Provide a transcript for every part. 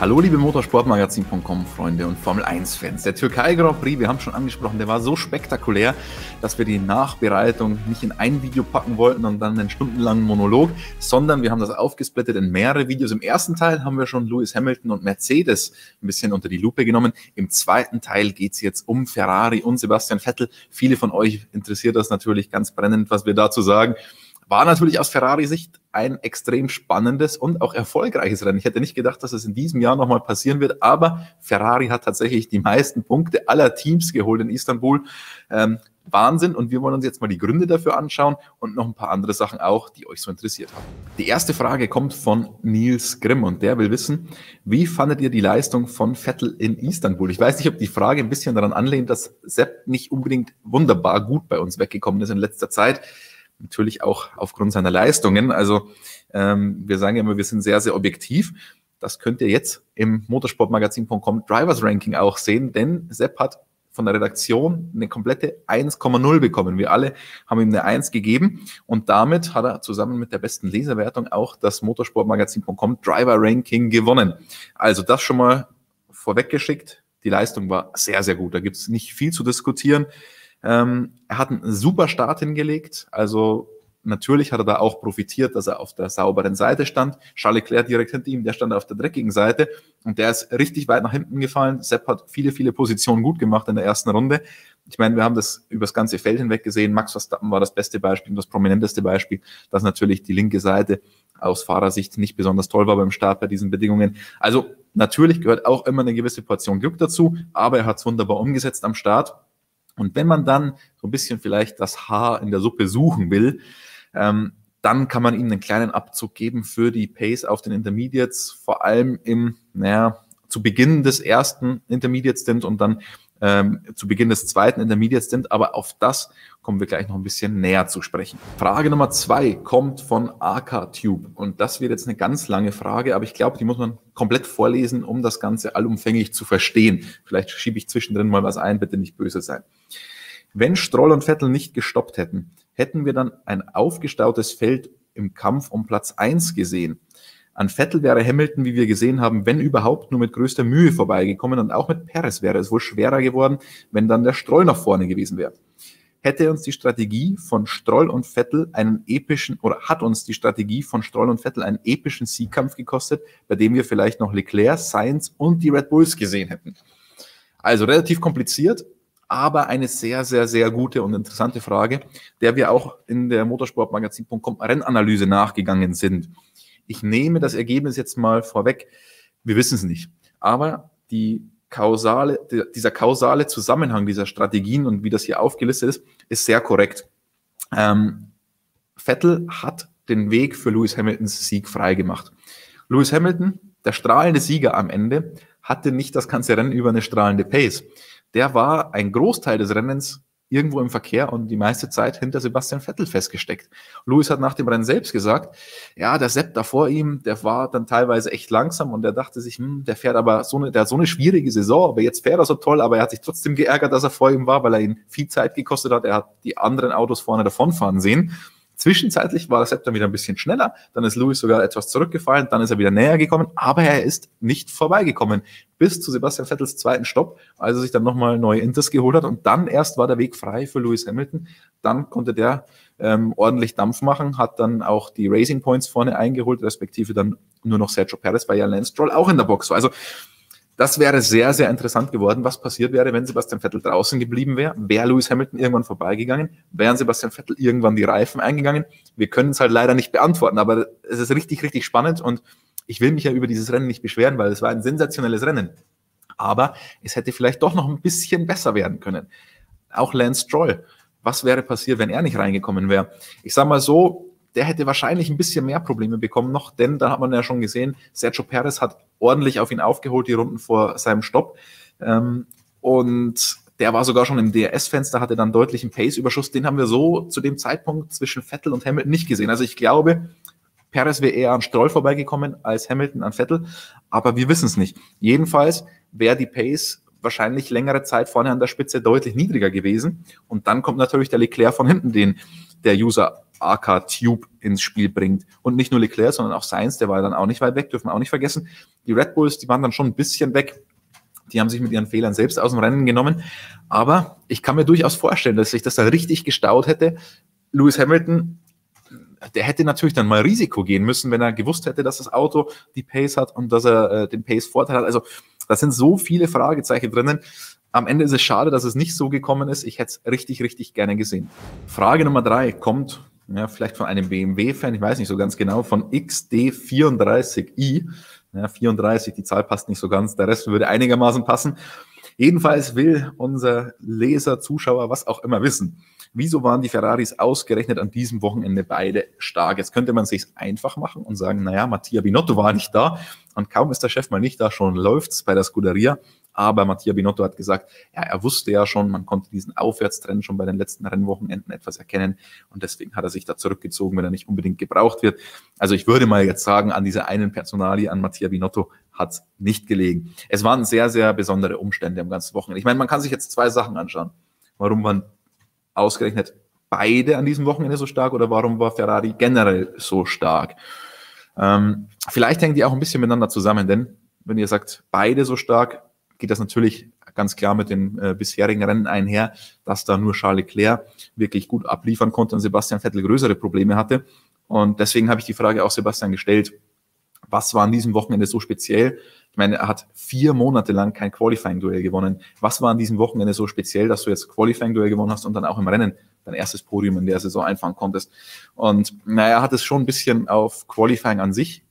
Hallo liebe Motorsportmagazin.com Freunde und Formel 1 Fans. Der Türkei Grand Prix, wir haben schon angesprochen, der war so spektakulär, dass wir die Nachbereitung nicht in ein Video packen wollten und dann einen stundenlangen Monolog, sondern wir haben das aufgesplittet in mehrere Videos. Im ersten Teil haben wir schon Lewis Hamilton und Mercedes ein bisschen unter die Lupe genommen. Im zweiten Teil geht es jetzt um Ferrari und Sebastian Vettel. Viele von euch interessiert das natürlich ganz brennend, was wir dazu sagen. War natürlich aus Ferrari-Sicht ein extrem spannendes und auch erfolgreiches Rennen. Ich hätte nicht gedacht, dass es in diesem Jahr nochmal passieren wird, aber Ferrari hat tatsächlich die meisten Punkte aller Teams geholt in Istanbul. Wahnsinn, und wir wollen uns jetzt mal die Gründe dafür anschauen und noch ein paar andere Sachen auch, die euch so interessiert haben. Die erste Frage kommt von Nils Grimm und der will wissen, wie fandet ihr die Leistung von Vettel in Istanbul? Ich weiß nicht, ob die Frage ein bisschen daran anlehnt, dass Sepp nicht unbedingt wunderbar gut bei uns weggekommen ist in letzter Zeit. Natürlich auch aufgrund seiner Leistungen. Also wir sagen ja immer, wir sind sehr, sehr objektiv. Das könnt ihr jetzt im Motorsportmagazin.com Drivers Ranking auch sehen, denn Sepp hat von der Redaktion eine komplette 1,0 bekommen. Wir alle haben ihm eine 1 gegeben und damit hat er zusammen mit der besten Leserwertung auch das Motorsportmagazin.com Driver Ranking gewonnen. Also das schon mal vorweggeschickt. Die Leistung war sehr, sehr gut. Da gibt es nicht viel zu diskutieren. Er hat einen super Start hingelegt, also natürlich hat er da auch profitiert, dass er auf der sauberen Seite stand. Charles Leclerc direkt hinter ihm, der stand auf der dreckigen Seite und der ist richtig weit nach hinten gefallen. Sepp hat viele, viele Positionen gut gemacht in der ersten Runde. Ich meine, wir haben das über das ganze Feld hinweg gesehen. Max Verstappen war das beste Beispiel und das prominenteste Beispiel, dass natürlich die linke Seite aus Fahrersicht nicht besonders toll war beim Start bei diesen Bedingungen. Also natürlich gehört auch immer eine gewisse Portion Glück dazu, aber er hat es wunderbar umgesetzt am Start. Und wenn man dann so ein bisschen vielleicht das Haar in der Suppe suchen will, dann kann man ihm einen kleinen Abzug geben für die Pace auf den Intermediates, vor allem im, zu Beginn des ersten Intermediate-Stint und dann zu Beginn des zweiten Intermediate-Stint, aber auf das kommen wir gleich noch ein bisschen näher zu sprechen. Frage Nummer 2 kommt von AKATube und das wird jetzt eine ganz lange Frage, aber ich glaube, die muss man komplett vorlesen, um das Ganze allumfänglich zu verstehen. Vielleicht schiebe ich zwischendrin mal was ein, bitte nicht böse sein. Wenn Stroll und Vettel nicht gestoppt hätten, hätten wir dann ein aufgestautes Feld im Kampf um Platz 1 gesehen. An Vettel wäre Hamilton, wie wir gesehen haben, wenn überhaupt, nur mit größter Mühe vorbeigekommen und auch mit Perez wäre es wohl schwerer geworden, wenn dann der Stroll nach vorne gewesen wäre. Hätte uns die Strategie von Stroll und Vettel einen epischen, oder hat uns die Strategie von Stroll und Vettel einen epischen Siegkampf gekostet, bei dem wir vielleicht noch Leclerc, Sainz und die Red Bulls gesehen hätten. Also relativ kompliziert, aber eine sehr, sehr, sehr gute und interessante Frage, der wir auch in der Motorsportmagazin.com Rennanalyse nachgegangen sind. Ich nehme das Ergebnis jetzt mal vorweg. Wir wissen es nicht, aber dieser kausale Zusammenhang dieser Strategien und wie das hier aufgelistet ist, ist sehr korrekt. Vettel hat den Weg für Lewis Hamiltons Sieg freigemacht. Lewis Hamilton, der strahlende Sieger am Ende, hatte nicht das ganze Rennen über eine strahlende Pace. Der war ein Großteil des Rennens irgendwo im Verkehr und die meiste Zeit hinter Sebastian Vettel festgesteckt. Lewis hat nach dem Rennen selbst gesagt, ja, der Sepp da vor ihm, der war dann teilweise echt langsam und er dachte sich, der fährt aber der hat so eine schwierige Saison, aber jetzt fährt er so toll, aber er hat sich trotzdem geärgert, dass er vor ihm war, weil er ihn viel Zeit gekostet hat. Er hat die anderen Autos vorne davonfahren sehen. Zwischenzeitlich war Sepp dann wieder ein bisschen schneller, dann ist Lewis sogar etwas zurückgefallen, dann ist er wieder näher gekommen, aber er ist nicht vorbeigekommen, bis zu Sebastian Vettels zweiten Stopp, als er sich dann nochmal neue Inters geholt hat und dann erst war der Weg frei für Lewis Hamilton, dann konnte der ordentlich Dampf machen, hat dann auch die Racing Points vorne eingeholt, respektive dann nur noch Sergio Perez, weil ja Lance Stroll auch in der Box war. Also das wäre sehr, sehr interessant geworden, was passiert wäre, wenn Sebastian Vettel draußen geblieben wäre. Wäre Lewis Hamilton irgendwann vorbeigegangen? Wären Sebastian Vettel irgendwann die Reifen eingegangen? Wir können es halt leider nicht beantworten, aber es ist richtig, richtig spannend und ich will mich ja über dieses Rennen nicht beschweren, weil es war ein sensationelles Rennen. Aber es hätte vielleicht doch noch ein bisschen besser werden können. Auch Lance Stroll. Was wäre passiert, wenn er nicht reingekommen wäre? Ich sage mal so, der hätte wahrscheinlich ein bisschen mehr Probleme bekommen noch, denn da hat man ja schon gesehen, Sergio Perez hat ordentlich auf ihn aufgeholt, die Runden vor seinem Stopp. Und der war sogar schon im DRS-Fenster, hatte dann deutlichen Pace-Überschuss. Den haben wir so zu dem Zeitpunkt zwischen Vettel und Hamilton nicht gesehen. Also ich glaube, Perez wäre eher an Stroll vorbeigekommen als Hamilton an Vettel, aber wir wissen es nicht. Jedenfalls wäre die Pace wahrscheinlich längere Zeit vorne an der Spitze deutlich niedriger gewesen. Und dann kommt natürlich der Leclerc von hinten, den der User AKATube ins Spiel bringt. Und nicht nur Leclerc, sondern auch Sainz, der war dann auch nicht weit weg, dürfen wir auch nicht vergessen. Die Red Bulls, die waren dann schon ein bisschen weg. Die haben sich mit ihren Fehlern selbst aus dem Rennen genommen. Aber ich kann mir durchaus vorstellen, dass sich das da richtig gestaut hätte. Lewis Hamilton, der hätte natürlich dann mal Risiko gehen müssen, wenn er gewusst hätte, dass das Auto die Pace hat und dass er den Pace-Vorteil hat. Also da sind so viele Fragezeichen drinnen. Am Ende ist es schade, dass es nicht so gekommen ist. Ich hätte es richtig, richtig gerne gesehen. Frage Nummer 3 kommt vielleicht von einem BMW-Fan, ich weiß nicht so ganz genau, von XD34i. Ja, 34, die Zahl passt nicht so ganz, der Rest würde einigermaßen passen. Jedenfalls will unser Leser, Zuschauer, was auch immer wissen, wieso waren die Ferraris ausgerechnet an diesem Wochenende beide stark? Jetzt könnte man es sich einfach machen und sagen, naja, Mattia Binotto war nicht da und kaum ist der Chef mal nicht da, schon läuft es bei der Scuderia. Aber Mattia Binotto hat gesagt, ja, er wusste ja schon, man konnte diesen Aufwärtstrend schon bei den letzten Rennwochenenden etwas erkennen und deswegen hat er sich da zurückgezogen, wenn er nicht unbedingt gebraucht wird. Also ich würde mal jetzt sagen, an dieser einen Personalie, an Mattia Binotto, hat es nicht gelegen. Es waren sehr, sehr besondere Umstände am ganzen Wochenende. Ich meine, man kann sich jetzt zwei Sachen anschauen. Warum waren ausgerechnet beide an diesem Wochenende so stark oder warum war Ferrari generell so stark? Vielleicht hängen die auch ein bisschen miteinander zusammen, denn wenn ihr sagt, beide so stark, geht das natürlich ganz klar mit den bisherigen Rennen einher, dass da nur Charles Leclerc wirklich gut abliefern konnte und Sebastian Vettel größere Probleme hatte. Und deswegen habe ich die Frage auch Sebastian gestellt, was war an diesem Wochenende so speziell? Ich meine, er hat 4 Monate lang kein Qualifying-Duell gewonnen. Was war an diesem Wochenende so speziell, dass du jetzt Qualifying-Duell gewonnen hast und dann auch im Rennen dein erstes Podium in der Saison einfahren konntest? Und naja, hat es schon ein bisschen auf Qualifying an sich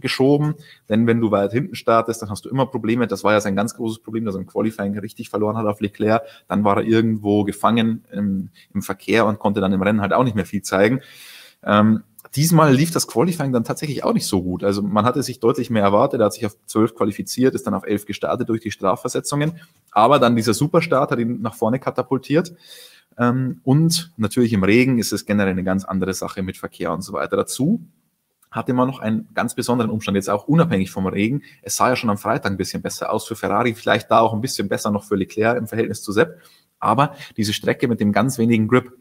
geschoben, denn wenn du weit hinten startest, dann hast du immer Probleme. Das war ja sein ganz großes Problem, dass er im Qualifying richtig verloren hat auf Leclerc. Dann war er irgendwo gefangen im Verkehr und konnte dann im Rennen halt auch nicht mehr viel zeigen. Diesmal lief das Qualifying dann tatsächlich auch nicht so gut. Also man hatte sich deutlich mehr erwartet. Er hat sich auf 12 qualifiziert, ist dann auf 11 gestartet durch die Strafversetzungen. Aber dann dieser Superstart hat ihn nach vorne katapultiert. Und natürlich im Regen ist es generell eine ganz andere Sache mit Verkehr und so weiter. Dazu hatte man noch einen ganz besonderen Umstand, jetzt auch unabhängig vom Regen. Es sah ja schon am Freitag ein bisschen besser aus für Ferrari, vielleicht da auch ein bisschen besser noch für Leclerc im Verhältnis zu Sepp. Aber diese Strecke mit dem ganz wenigen Grip,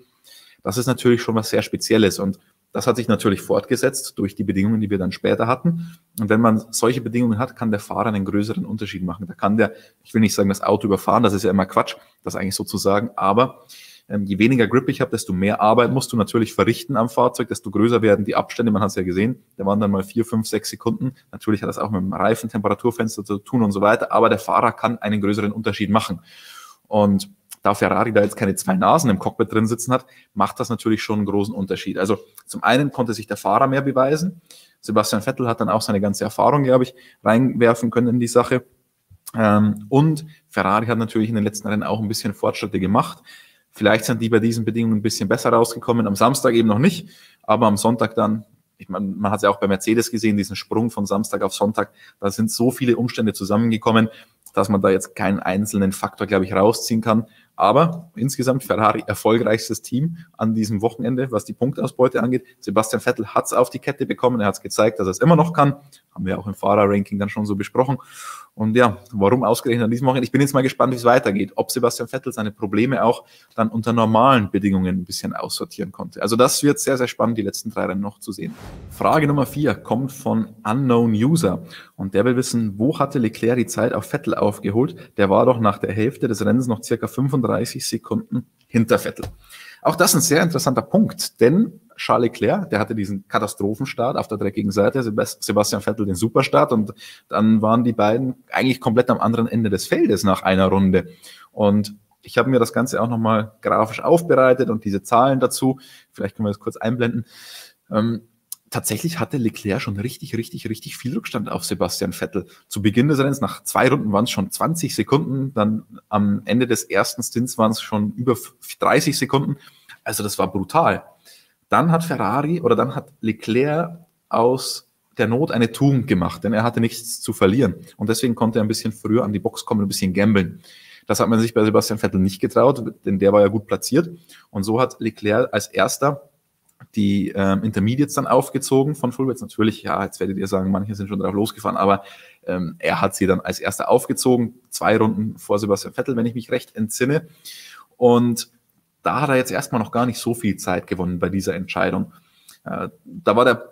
das ist natürlich schon was sehr Spezielles. Und das hat sich natürlich fortgesetzt durch die Bedingungen, die wir dann später hatten. Und wenn man solche Bedingungen hat, kann der Fahrer einen größeren Unterschied machen. Da kann der, ich will nicht sagen, das Auto überfahren, das ist ja immer Quatsch, das eigentlich so zu sagen, aber je weniger Grip ich habe, desto mehr Arbeit musst du natürlich verrichten am Fahrzeug, desto größer werden die Abstände, man hat es ja gesehen, da waren dann mal 4, 5, 6 Sekunden, natürlich hat das auch mit dem Reifen, Temperaturfenster zu tun und so weiter, aber der Fahrer kann einen größeren Unterschied machen. Und da Ferrari da jetzt keine 2 Nasen im Cockpit drin sitzen hat, macht das natürlich schon einen großen Unterschied. Also zum einen konnte sich der Fahrer mehr beweisen, Sebastian Vettel hat dann auch seine ganze Erfahrung, glaube ich, reinwerfen können in die Sache, und Ferrari hat natürlich in den letzten Rennen auch ein bisschen Fortschritte gemacht. Vielleicht sind die bei diesen Bedingungen ein bisschen besser rausgekommen, am Samstag eben noch nicht, aber am Sonntag dann, ich meine, man hat es ja auch bei Mercedes gesehen, diesen Sprung von Samstag auf Sonntag, da sind so viele Umstände zusammengekommen, dass man da jetzt keinen einzelnen Faktor, glaube ich, rausziehen kann. Aber insgesamt Ferrari erfolgreichstes Team an diesem Wochenende, was die Punktausbeute angeht. Sebastian Vettel hat es auf die Kette bekommen, er hat es gezeigt, dass er es immer noch kann. Haben wir auch im Fahrerranking dann schon so besprochen. Und ja, warum ausgerechnet an diesem Wochenende? Ich bin jetzt mal gespannt, wie es weitergeht. Ob Sebastian Vettel seine Probleme auch dann unter normalen Bedingungen ein bisschen aussortieren konnte. Also das wird sehr, sehr spannend, die letzten 3 Rennen noch zu sehen. Frage Nummer 4 kommt von Unknown User. Und der will wissen, wo hatte Leclerc die Zeit auf Vettel aufgeholt? Der war doch nach der Hälfte des Rennens noch circa 35 Sekunden hinter Vettel. Auch das ist ein sehr interessanter Punkt, denn Charles Leclerc, der hatte diesen Katastrophenstart auf der dreckigen Seite, Sebastian Vettel den Superstart und dann waren die beiden eigentlich komplett am anderen Ende des Feldes nach einer Runde. Und ich habe mir das Ganze auch nochmal grafisch aufbereitet und diese Zahlen dazu, vielleicht können wir das kurz einblenden. Tatsächlich hatte Leclerc schon richtig viel Rückstand auf Sebastian Vettel. Zu Beginn des Rennens, nach 2 Runden waren es schon 20 Sekunden, dann am Ende des ersten Stints waren es schon über 30 Sekunden. Also das war brutal. Dann hat Leclerc aus der Not eine Tugend gemacht, denn er hatte nichts zu verlieren. Und deswegen konnte er ein bisschen früher an die Box kommen und ein bisschen gambeln. Das hat man sich bei Sebastian Vettel nicht getraut, denn der war ja gut platziert. Und so hat Leclerc als erster die Intermediates dann aufgezogen von Fullbacks. Natürlich, ja, jetzt werdet ihr sagen, manche sind schon drauf losgefahren, aber er hat sie dann als erster aufgezogen, 2 Runden vor Sebastian Vettel, wenn ich mich recht entsinne. Und da hat er jetzt erstmal noch gar nicht so viel Zeit gewonnen bei dieser Entscheidung. Da war der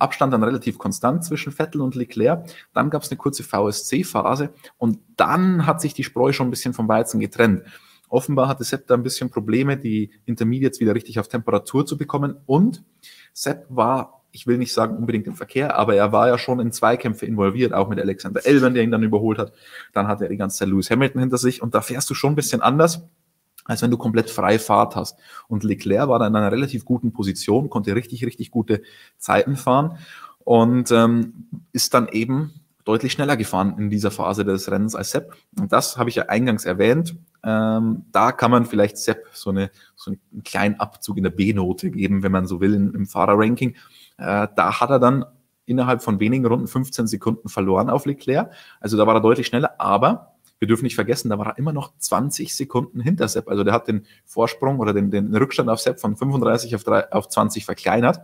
Abstand dann relativ konstant zwischen Vettel und Leclerc. Dann gab es eine kurze VSC-Phase und dann hat sich die Spreu schon ein bisschen vom Weizen getrennt. Offenbar hatte Sepp da ein bisschen Probleme, die Intermediates wieder richtig auf Temperatur zu bekommen, und Sepp war, ich will nicht sagen unbedingt im Verkehr, aber er war ja schon in Zweikämpfe involviert, auch mit Alexander Albon, der ihn dann überholt hat. Dann hatte er die ganze Zeit Lewis Hamilton hinter sich und da fährst du schon ein bisschen anders, als wenn du komplett freie Fahrt hast. Und Leclerc war da in einer relativ guten Position, konnte richtig, richtig gute Zeiten fahren und ist dann eben deutlich schneller gefahren in dieser Phase des Rennens als Sepp. Und das habe ich ja eingangs erwähnt. Da kann man vielleicht Sepp so einen kleinen Abzug in der B-Note geben, wenn man so will, im Fahrerranking. Da hat er dann innerhalb von wenigen Runden 15 Sekunden verloren auf Leclerc. Also da war er deutlich schneller, aber wir dürfen nicht vergessen, da war er immer noch 20 Sekunden hinter Sepp. Also der hat den Vorsprung oder den Rückstand auf Sepp von 35 auf 20 verkleinert.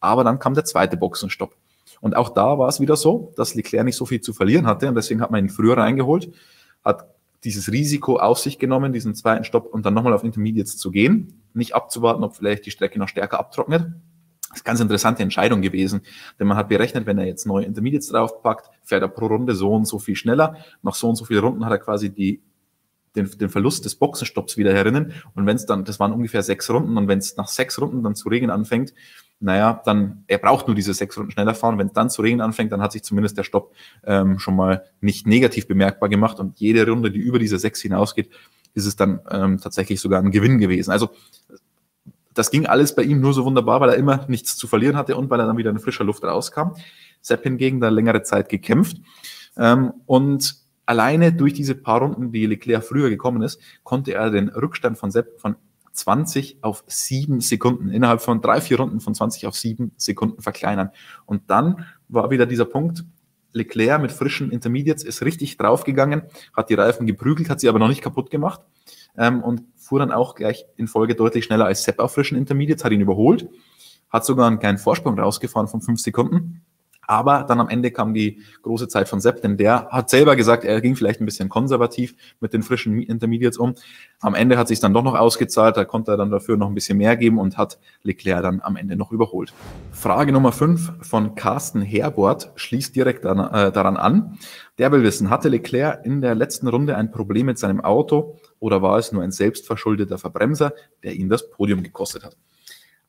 Aber dann kam der zweite Boxenstopp. Und auch da war es wieder so, dass Leclerc nicht so viel zu verlieren hatte. Und deswegen hat man ihn früher reingeholt, hat dieses Risiko auf sich genommen, diesen zweiten Stopp und dann nochmal auf Intermediates zu gehen. Nicht abzuwarten, ob vielleicht die Strecke noch stärker abtrocknet. Das ist eine ganz interessante Entscheidung gewesen, denn man hat berechnet, wenn er jetzt neue Intermediates draufpackt, fährt er pro Runde so und so viel schneller. Nach so und so vielen Runden hat er quasi den Verlust des Boxenstopps wieder herinnen. Und wenn es dann, das waren ungefähr 6 Runden, und wenn es nach 6 Runden dann zu regnen anfängt, naja, dann, er braucht nur diese 6 Runden schneller fahren. Wenn es dann zu regnen anfängt, dann hat sich zumindest der Stopp schon mal nicht negativ bemerkbar gemacht. Und jede Runde, die über diese 6 hinausgeht, ist es dann tatsächlich sogar ein Gewinn gewesen. Also das ging alles bei ihm nur so wunderbar, weil er immer nichts zu verlieren hatte und weil er dann wieder in frischer Luft rauskam. Sepp hingegen da längere Zeit gekämpft. Und alleine durch diese paar Runden, die Leclerc früher gekommen ist, konnte er den Rückstand von Sepp von 20 auf 7 Sekunden, innerhalb von 3, 4 Runden von 20 auf 7 Sekunden verkleinern. Und dann war wieder dieser Punkt, Leclerc mit frischen Intermediates ist richtig draufgegangen, hat die Reifen geprügelt, hat sie aber noch nicht kaputt gemacht. Und fuhr dann auch gleich in Folge deutlich schneller als Sepp auf frischen Intermediates, hat ihn überholt, hat sogar einen kleinen Vorsprung rausgefahren von 5 Sekunden, aber dann am Ende kam die große Zeit von Sepp, denn der hat selber gesagt, er ging vielleicht ein bisschen konservativ mit den frischen Intermediates um. Am Ende hat sich dann doch noch ausgezahlt, da konnte er dann dafür noch ein bisschen mehr geben und hat Leclerc dann am Ende noch überholt. Frage Nummer 5 von Carsten Herbort schließt direkt daran an. Der will wissen, hatte Leclerc in der letzten Runde ein Problem mit seinem Auto oder war es nur ein selbstverschuldeter Verbremser, der ihn das Podium gekostet hat?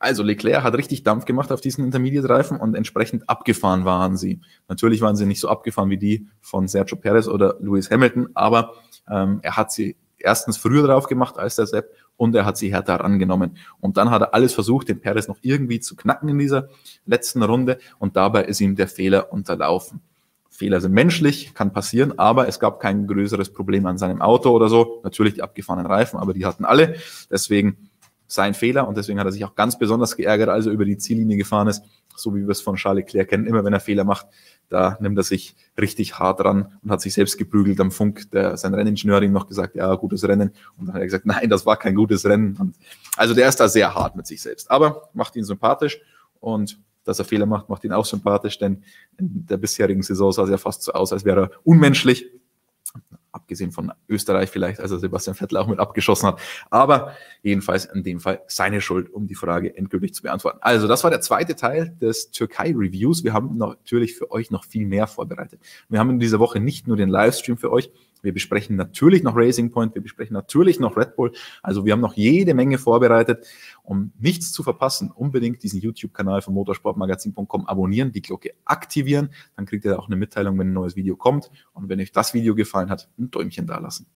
Also Leclerc hat richtig Dampf gemacht auf diesen Intermediate-Reifen und entsprechend abgefahren waren sie. Natürlich waren sie nicht so abgefahren wie die von Sergio Perez oder Lewis Hamilton, aber er hat sie erstens früher drauf gemacht als der Sepp und er hat sie härter rangenommen. Und dann hat er alles versucht, den Perez noch irgendwie zu knacken in dieser letzten Runde und dabei ist ihm der Fehler unterlaufen. Fehler sind menschlich, kann passieren, aber es gab kein größeres Problem an seinem Auto oder so. Natürlich die abgefahrenen Reifen, aber die hatten alle, deswegen sein Fehler, und deswegen hat er sich auch ganz besonders geärgert, als er über die Ziellinie gefahren ist, so wie wir es von Charles Leclerc kennen. Immer wenn er Fehler macht, da nimmt er sich richtig hart ran und hat sich selbst geprügelt am Funk. Sein Renningenieur hat ihm noch gesagt, ja, gutes Rennen. Und dann hat er gesagt, nein, das war kein gutes Rennen. Und also der ist da sehr hart mit sich selbst, aber macht ihn sympathisch, und dass er Fehler macht, macht ihn auch sympathisch, denn in der bisherigen Saison sah es ja fast so aus, als wäre er unmenschlich. Abgesehen von Österreich vielleicht, also Sebastian Vettel auch mit abgeschossen hat. Aber jedenfalls in dem Fall seine Schuld, um die Frage endgültig zu beantworten. Also das war der zweite Teil des Türkei-Reviews. Wir haben natürlich für euch noch viel mehr vorbereitet. Wir haben in dieser Woche nicht nur den Livestream für euch, wir besprechen natürlich noch Racing Point, wir besprechen natürlich noch Red Bull. Also wir haben noch jede Menge vorbereitet. Um nichts zu verpassen, unbedingt diesen YouTube-Kanal von Motorsportmagazin.com abonnieren, die Glocke aktivieren. Dann kriegt ihr auch eine Mitteilung, wenn ein neues Video kommt. Und wenn euch das Video gefallen hat, ein Däumchen dalassen.